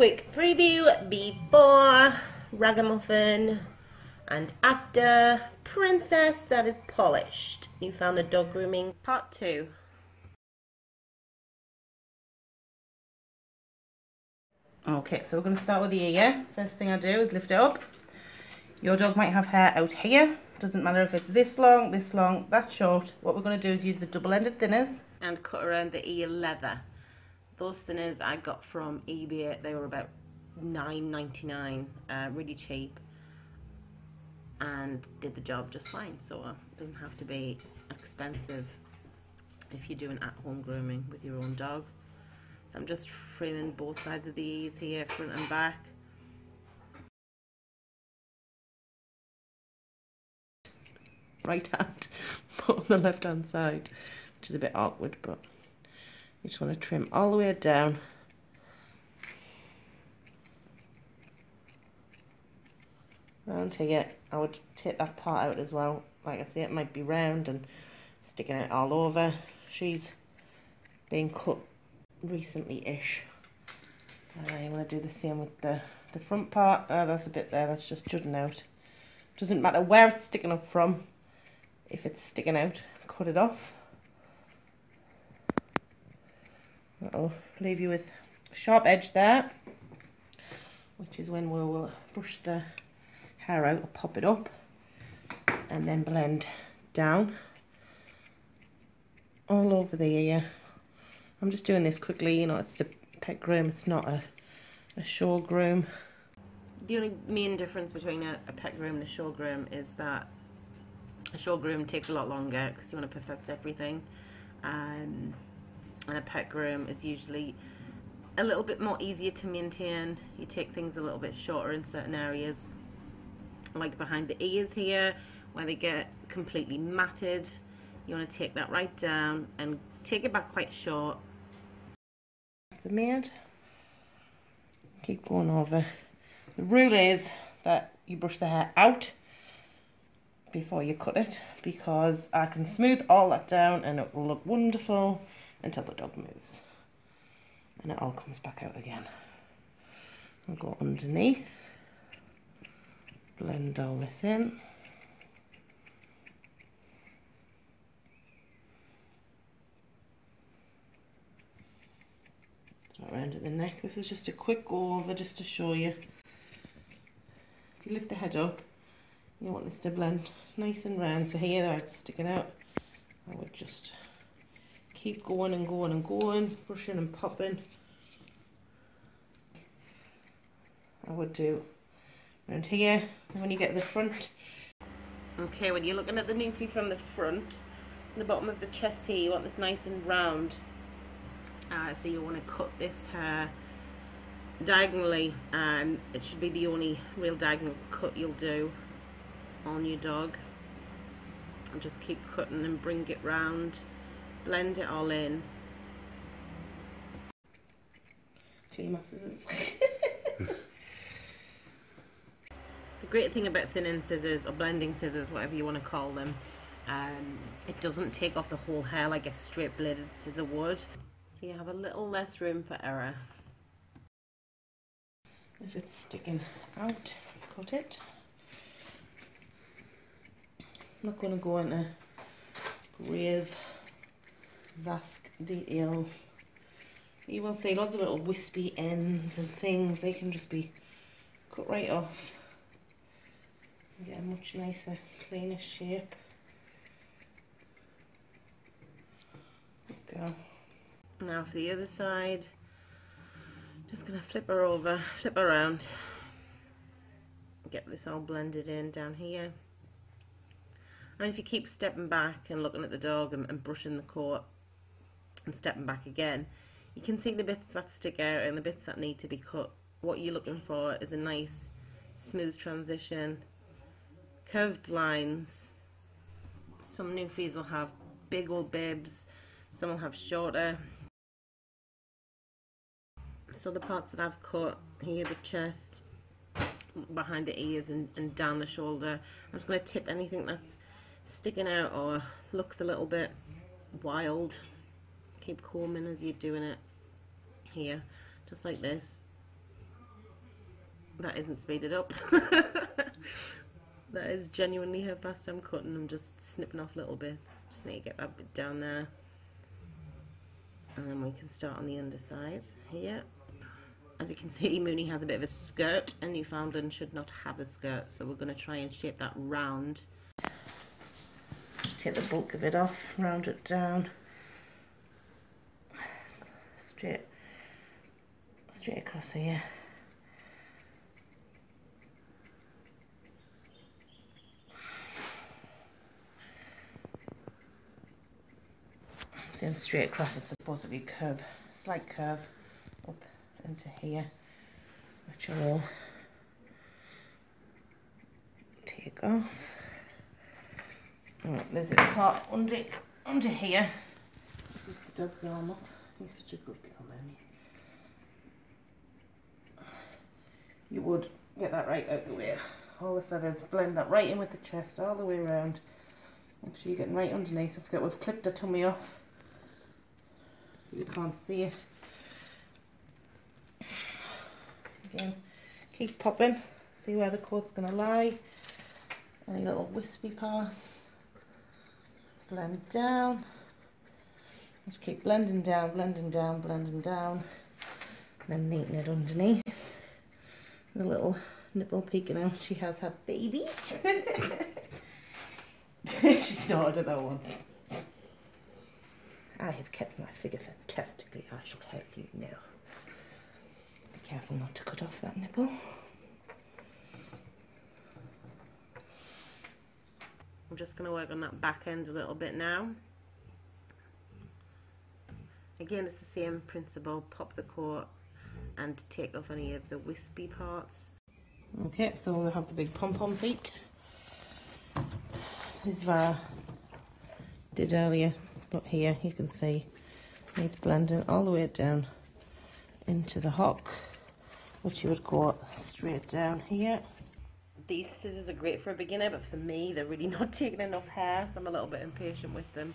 quick preview before Ragamuffin and after Princess that is polished. Newfoundland dog grooming part 2. Okay, so we're going to start with the ear. First thing I do is lift it up. Your dog might have hair out here. Doesn't matter if it's this long, that short. What we're going to do is use the double-ended thinners and cut around the ear leather. Those thinners I got from eBay. They were about $9.99, really cheap, and did the job just fine. So it doesn't have to be expensive if you're doing at-home grooming with your own dog. So I'm just framing both sides of the ears here, front and back. Right hand, but on the left hand side, which is a bit awkward, but you just want to trim all the way down. Round here, I would take that part out as well. Like I say, it might be round and sticking it all over. She's been cut recently-ish. I'm going to do the same with the front part. Oh, that's a bit there, that's just jutting out. Doesn't matter where it's sticking up from. If it's sticking out, cut it off. That'll leave you with a sharp edge there, which is when we'll brush the hair out or pop it up, and then blend down all over the ear. I'm just doing this quickly, you know, it's a pet groom, it's not a shore groom. The only main difference between a pet groom and a shore groom is that a shore groom takes a lot longer because you want to perfect everything, and a pet groom is usually a little bit more easier to maintain. You take things a little bit shorter in certain areas, like behind the ears here where they get completely matted. You want to take that right down and take it back quite short. That's the made. Keep going over. The rule is that you brush the hair out before you cut it, because I can smooth all that down and it will look wonderful until the dog moves and it all comes back out again. I'll go underneath, blend all this in. Start around at the neck. This is just a quick go over just to show you. If you lift the head up, you want this to blend nice and round. So here I stick it out. I would just keep going and going and going, brushing and popping. I would do around here when you get to the front. Okay, when you're looking at the Newfie from the front, the bottom of the chest here, you want this nice and round. So you want to cut this hair diagonally, and it should be the only real diagonal cut you'll do on your dog. And just keep cutting and bring it round. Blend it all in. The great thing about thinning scissors or blending scissors, whatever you want to call them, it doesn't take off the whole hair like a straight bladed scissor would. So you have a little less room for error. If it's sticking out, cut it. I'm not going to go into grave vast detail. You will see lots of little wispy ends and things. They can just be cut right off and get a much nicer, cleaner shape. There we go. Now for the other side, just going to flip her over, flip her around, get this all blended in down here. And if you keep stepping back and looking at the dog and brushing the coat and stepping back again, you can see the bits that stick out and the bits that need to be cut. What you're looking for is a nice smooth transition, curved lines. Some Newfies will have big old bibs, some will have shorter. So the parts that I've cut here, the chest, behind the ears and down the shoulder, I'm just going to tip anything that's sticking out or looks a little bit wild. Keep combing as you're doing it here, just like this. That isn't speeded up. That is genuinely how fast I'm cutting. I'm just snipping off little bits. Just need to get that bit down there. And then we can start on the underside here. As you can see, Moonie has a bit of a skirt, and Newfoundland should not have a skirt, so we're going to try and shape that round. Just take the bulk of it off, round it down, straight across here. Then straight across, it's supposed to be a curve, slight curve up into here, which I will take off. Alright, there's a part under here. The dog's arm up. He's such a good girl, Moonie. You would get that right out the way. All the feathers, blend that right in with the chest, all the way around. Make sure you're getting right underneath. I forget we've clipped her tummy off. You can't see it. Again, keep popping, see where the cord's going to lie, any little wispy parts, blend down, just keep blending down, blending down, blending down, and then neaten it underneath, the little nipple peeking out. She has had babies. She snorted at that one. I have kept my figure fantastically, I shall help you now. Be careful not to cut off that nipple. I'm just going to work on that back end a little bit now. Again, it's the same principle, pop the core and take off any of the wispy parts. Okay, so we'll have the big pom-pom feet. This is what I did earlier. But here you can see needs blending all the way down into the hock, which you would go straight down here. These scissors are great for a beginner, but for me they're really not taking enough hair, so I'm a little bit impatient with them.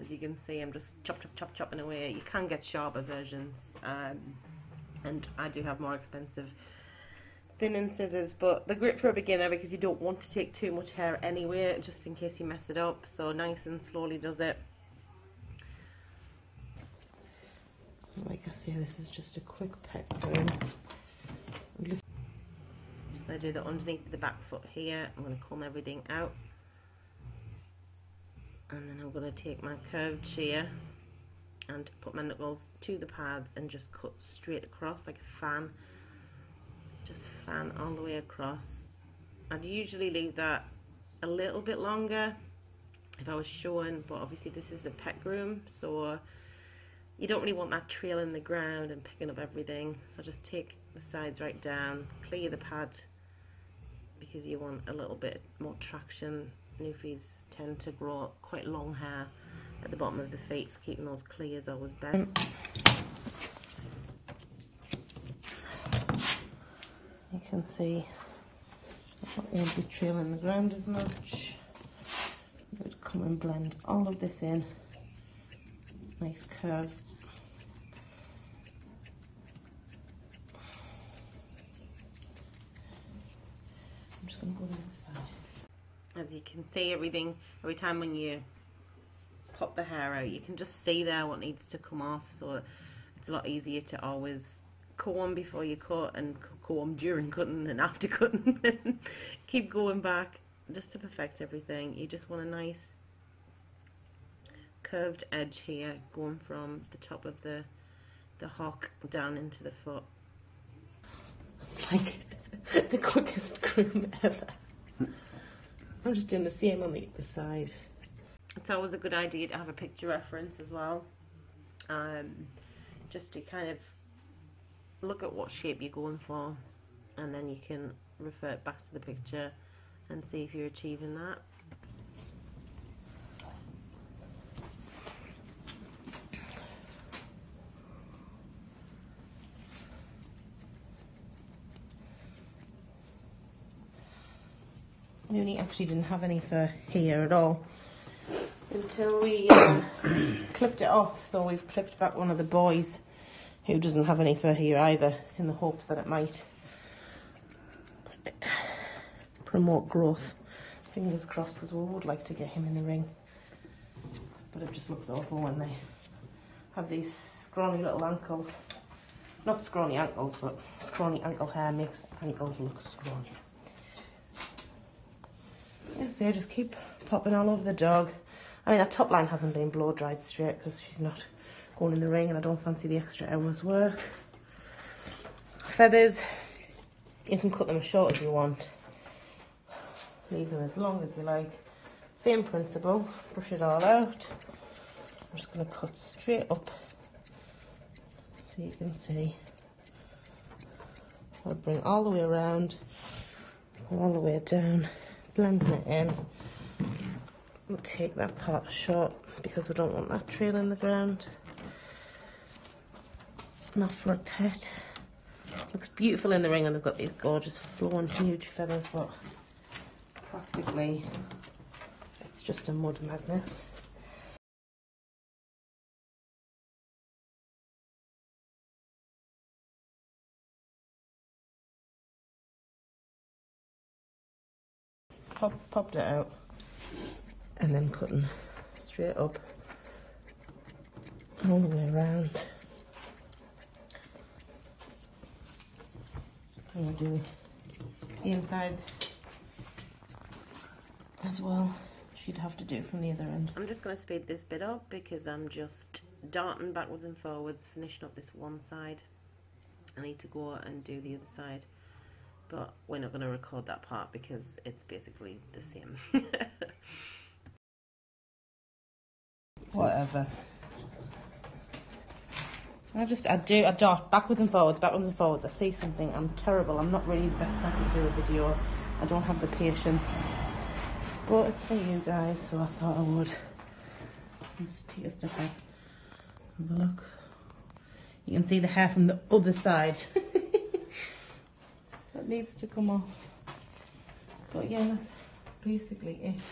As you can see, I'm just chopping away. You can get sharper versions, and I do have more expensive thinning scissors, but they're great for a beginner because you don't want to take too much hair anyway, just in case you mess it up. So nice and slowly does it. Like I say, this is just a quick peck through. I'm just going to do the underneath the back foot here. I'm going to comb everything out. And then I'm going to take my curved shear and put my knuckles to the pads and just cut straight across like a fan. Just fan all the way across. I'd usually leave that a little bit longer if I was showing, but obviously this is a pet groom, so you don't really want that trailing the ground and picking up everything, so just take the sides right down, clear the pad because you want a little bit more traction. Newfies tend to grow quite long hair at the bottom of the feet, so keeping those clear is always best. You can see it won't be trailing the ground as much. It would come and blend all of this in. Nice curve. I'm just going to go to the other side. As you can see, everything, every time when you pop the hair out, you can just see there what needs to come off, so it's a lot easier to always comb before you cut and comb during cutting and after cutting and keep going back just to perfect everything. You just want a nice curved edge here, going from the top of the hock down into the foot. It's like the quickest groom ever. I'm just doing the same on the other side. It's always a good idea to have a picture reference as well, just to kind of look at what shape you're going for, and then you can refer back to the picture and see if you're achieving that. Moonie actually didn't have any for here at all until we clipped it off, so we've clipped back one of the boys who doesn't have any for here either, in the hopes that it might promote growth. Fingers crossed, because we would like to get him in the ring. But it just looks awful when they have these scrawny little ankles. Not scrawny ankles, but scrawny ankle hair makes ankles look scrawny. Yeah, so just keep popping all over the dog. I mean, that top line hasn't been blow dried straight because she's not going in the ring and I don't fancy the extra hours work. Feathers, you can cut them as short as you want. Leave them as long as you like. Same principle, brush it all out. I'm just going to cut straight up so you can see. I'll bring all the way around, all the way down, blending it in. We'll take that part short because we don't want that trailing the ground. Not for a pet. Looks beautiful in the ring and they've got these gorgeous flowing huge feathers, but practically it's just a mud magnet. Popped it out and then cutting straight up all the way around. I'm going to do the inside as well. She'd have to do it from the other end. I'm just going to speed this bit up because I'm just darting backwards and forwards, finishing up this one side. I need to go and do the other side. But we're not going to record that part because it's basically the same. Whatever. I dart backwards and forwards, I see something, I'm terrible, I'm not really the best person to do a video, I don't have the patience. But it's for you guys, so I thought I would. Let's take a step back, have a look. You can see the hair from the other side. That needs to come off. But yeah, that's basically it.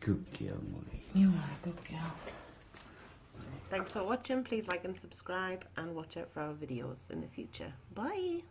Good girl, Moonie. You are a good girl. Thanks for watching. Please like and subscribe and watch out for our videos in the future. Bye!